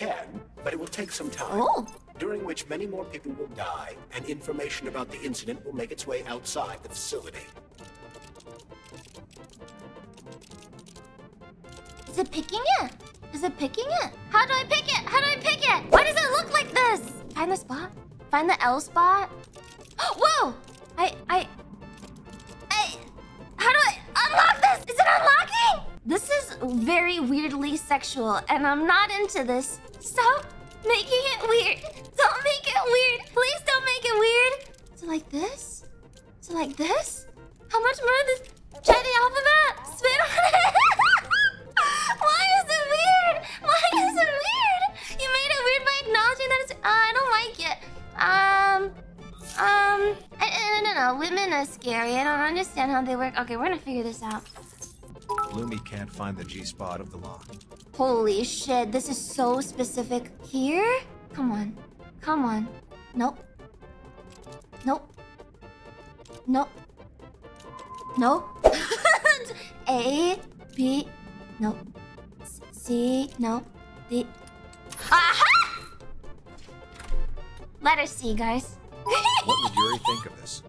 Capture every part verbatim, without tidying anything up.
can, but it will take some time, oh. during which many more people will die, and information about the incident will make its way outside the facility. Is it picking it? Is it picking it? How do I pick it? How do I pick it? Why does it look like this? Find the spot. Find the L spot. Whoa! I, I, I, how do I unlock this? Is it unlocking? This is very weirdly sexual, and I'm not into this. Stop making it weird. Don't make it weird. Please don't make it weird. Is it like this? Is it like this? How much more of this? Try the alphabet. Spit on it. Why is it weird? Why is it weird? You made it weird by acknowledging that it's... Uh, I don't like it. Um... Um... I, I don't know. Women are scary. I don't understand how they work. Okay, we're gonna figure this out. Bloomy can't find the G-spot of the lock. Holy shit, this is so specific. Here? Come on. Come on. Nope. Nope. Nope. Nope. A, B... Nope. C, no, D. Aha! Letter C, guys. What would Yuri think of this?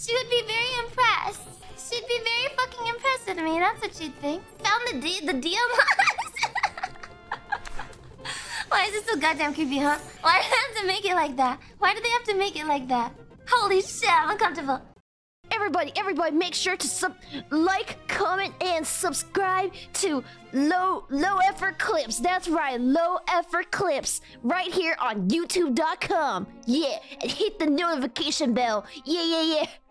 She would be very impressed. She'd be very fucking impressed with me. That's what she'd think. Found the D, the D unlocks. Why is it so goddamn creepy, huh? Why do they have to make it like that? Why do they have to make it like that? Holy shit, I'm uncomfortable. Everybody, everybody, make sure to sub, like, comment, and subscribe to Low Low Effort Clips. That's right, Low Effort Clips, right here on YouTube dot com. Yeah, and hit the notification bell. Yeah, yeah, yeah.